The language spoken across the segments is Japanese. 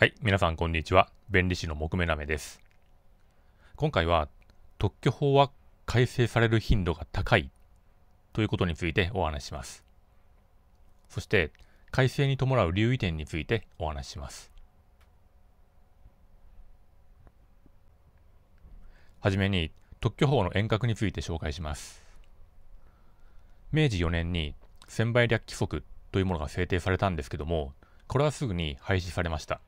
はい、皆さんこんにちは。弁理士の木目なめです。今回は特許法は改正される頻度が高いということについてお話しします。そして改正に伴う留意点についてお話しします。はじめに特許法の遠隔について紹介します。明治4年に専売略規則というものが制定されたんですけども、これはすぐに廃止されました。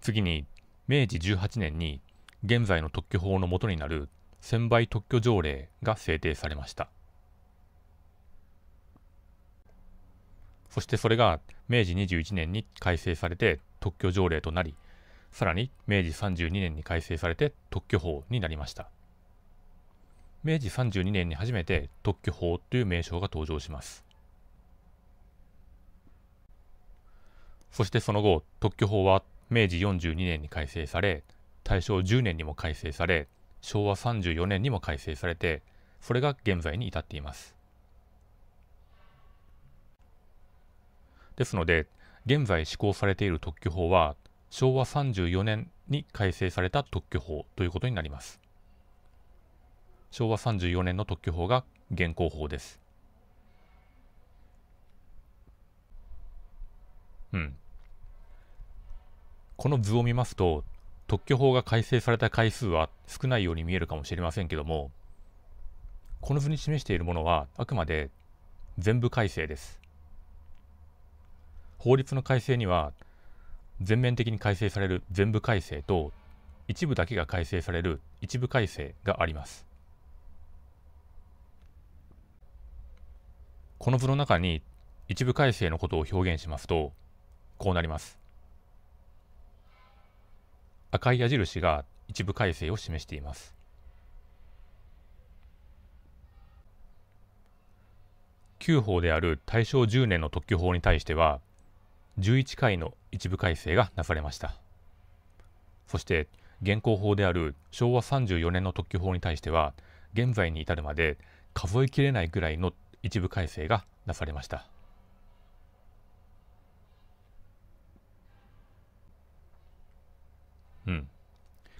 次に明治18年に現在の特許法の元になる専売特許条例が制定されました。そしてそれが明治21年に改正されて特許条例となり、さらに明治32年に改正されて特許法になりました。明治32年に初めて特許法という名称が登場します。そしてその後、特許法は明治42年に改正され、大正10年にも改正され、昭和34年にも改正されて、それが現在に至っています。ですので、現在施行されている特許法は、昭和34年に改正された特許法ということになります。昭和34年の特許法が現行法です。この図を見ますと、特許法が改正された回数は少ないように見えるかもしれませんけども、この図に示しているものはあくまで全部改正です。法律の改正には、全面的に改正される全部改正と、一部だけが改正される一部改正があります。この図の中に一部改正のことを表現しますと、こうなります。赤い矢印が一部改正を示しています。旧法である大正10年の特許法に対しては、11回の一部改正がなされました。そして、現行法である昭和34年の特許法に対しては、現在に至るまで数えきれないぐらいの一部改正がなされました。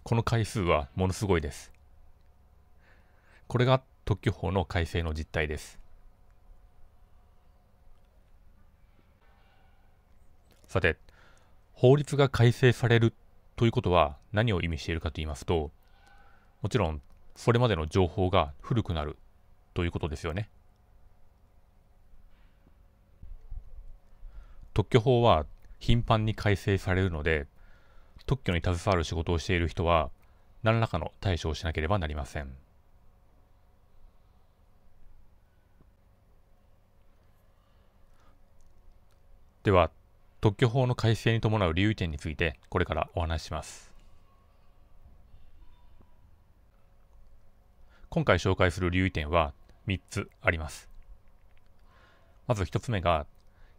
この回数はものすごいです。これが特許法の改正の実態です。さて、法律が改正されるということは何を意味しているかと言いますと、もちろんそれまでの情報が古くなるということですよね。特許法は頻繁に改正されるので、特許に携わる仕事をしている人は何らかの対処をしなければなりません。では、特許法の改正に伴う留意点についてこれからお話しします。今回紹介する留意点は3つあります。まず1つ目が、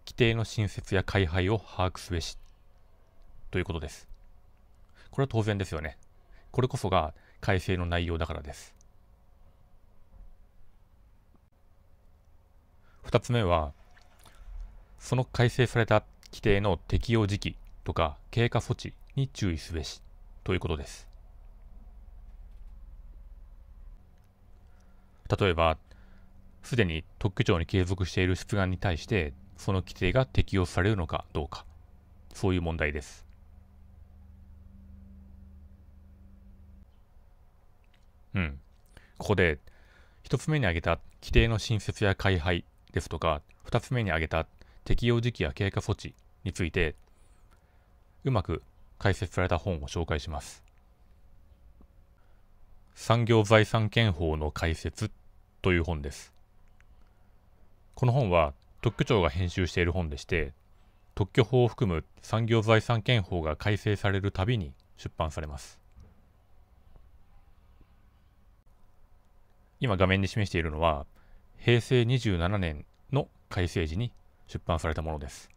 規定の新設や改廃を把握すべしということです。これは当然ですよね。これこそが改正の内容だからです。2つ目は、その改正された規定の適用時期とか経過措置に注意すべしということです。例えば、すでに特許庁に継続している出願に対して、その規定が適用されるのかどうか、そういう問題です。ここで1つ目に挙げた規定の新設や改廃ですとか、2つ目に挙げた適用時期や経過措置についてうまく解説された本を紹介します。産業財産権法の解説という本です。この本は特許庁が編集している本でして、特許法を含む産業財産権法が改正されるたびに出版されます。今画面に示しているのは平成27年の改正時に出版されたものです。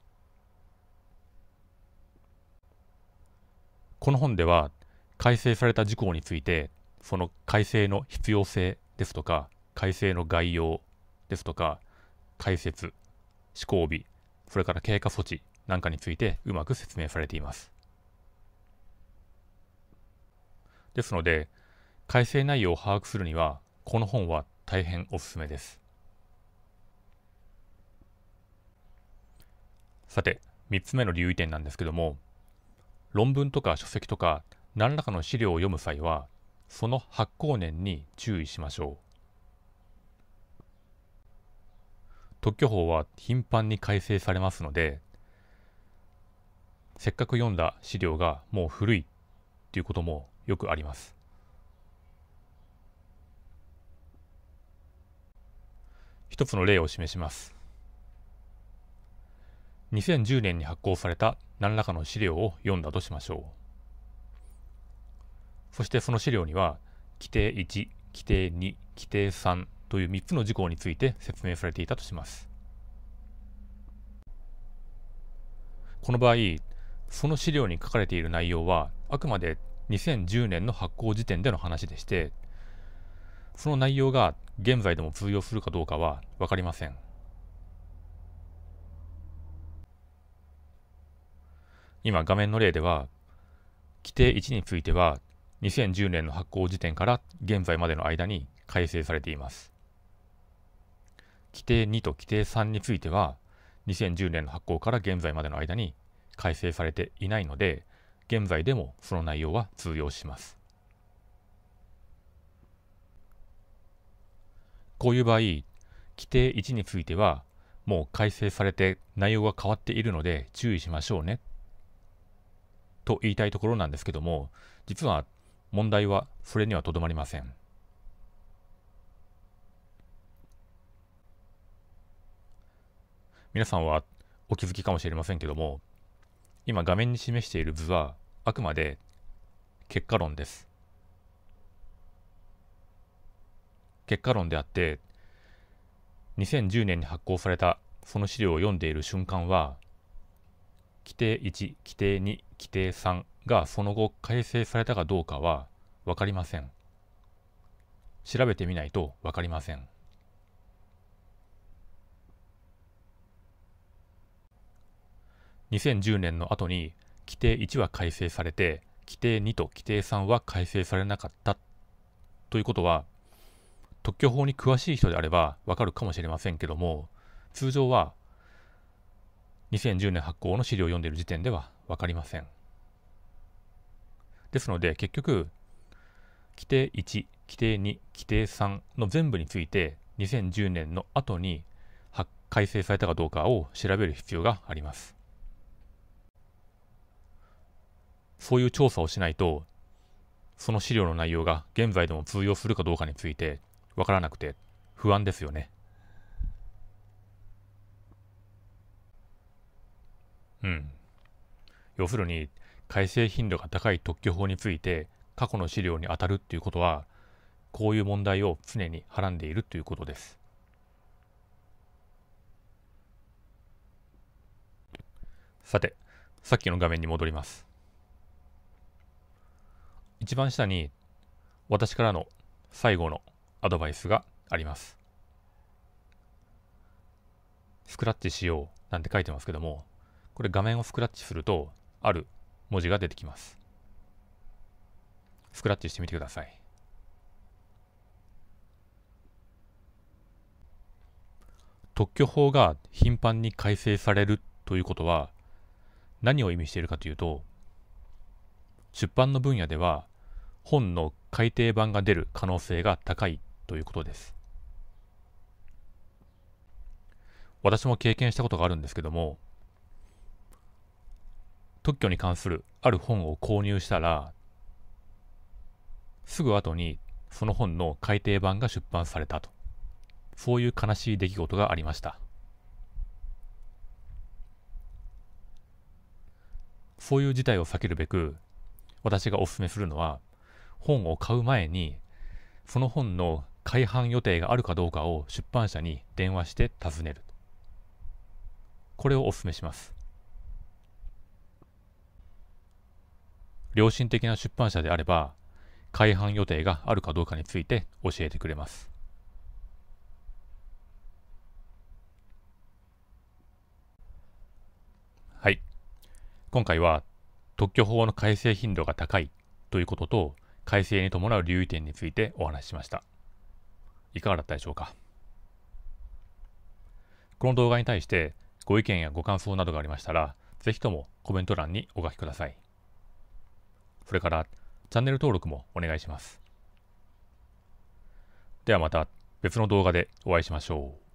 この本では改正された事項について、その改正の必要性ですとか、改正の概要ですとか、解説、施行日、それから経過措置なんかについてうまく説明されています。ですので、改正内容を把握するには、この本は大変おすすめです。さて、3つ目の留意点なんですけども、論文とか書籍とか何らかの資料を読む際は、その発行年に注意しましょう。特許法は頻繁に改正されますので、せっかく読んだ資料がもう古いということもよくあります。一つの例を示します。2010年に発行された何らかの資料を読んだとしましょう。そしてその資料には、規定1、規定2、規定3、という3つの事項について説明されていたとします。この場合、その資料に書かれている内容はあくまで2010年の発行時点での話でして、その内容が現在でも通用するかどうかは分かりません。今画面の例では、規定1については2010年の発行時点から現在までの間に改正されています。規定2と規定3については、2010年の発行から現在までの間に改正されていないので、現在でもその内容は通用します。こういう場合、規定1については、もう改正されて内容が変わっているので注意しましょうね、と言いたいところなんですけども、実は問題はそれにはとどまりません。皆さんはお気づきかもしれませんけども、今画面に示している図はあくまで結果論です。結果論であって、2010年に発行されたその資料を読んでいる瞬間は、規定1、規定2、規定3がその後改正されたかどうかは分かりません。調べてみないと分かりません。2010年の後に規定1は改正されて、規定2と規定3は改正されなかったということは、特許法に詳しい人であればわかるかもしれませんけども、通常は2010年発行の資料を読んでいる時点ではわかりません。ですので結局、規定1、規定2、規定3の全部について2010年の後に改正されたかどうかを調べる必要があります。そういう調査をしないと、その資料の内容が現在でも通用するかどうかについて分からなくて不安ですよね。うん。要するに、改正頻度が高い特許法について過去の資料に当たるっていうことは、こういう問題を常にはらんでいるということです。さて、さっきの画面に戻ります。一番下に私からの最後のアドバイスがあります。スクラッチしようなんて書いてますけども、これ画面をスクラッチするとある文字が出てきます。スクラッチしてみてください。特許法が頻繁に改正されるということは何を意味しているかというと、出版の分野では本の改訂版が出る可能性が高いということです。私も経験したことがあるんですけども、特許に関するある本を購入したら、すぐ後にその本の改訂版が出版されたと、そういう悲しい出来事がありました。そういう事態を避けるべく、私がお勧めするのは、本を買う前にその本の改版予定があるかどうかを出版社に電話して尋ねる。これをお勧めします。良心的な出版社であれば、改版予定があるかどうかについて教えてくれます。今回は特許法の改正頻度が高いということと改正に伴う留意点についてお話ししました。いかがだったでしょうか。この動画に対してご意見やご感想などがありましたら、ぜひともコメント欄にお書きください。それからチャンネル登録もお願いします。ではまた別の動画でお会いしましょう。